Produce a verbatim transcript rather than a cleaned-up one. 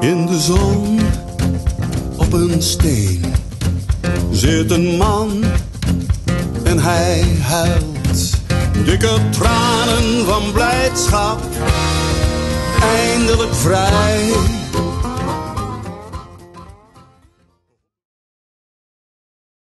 In de zon, op een steen, zit een man en hij huilt. Dikke tranen van blijdschap, eindelijk vrij.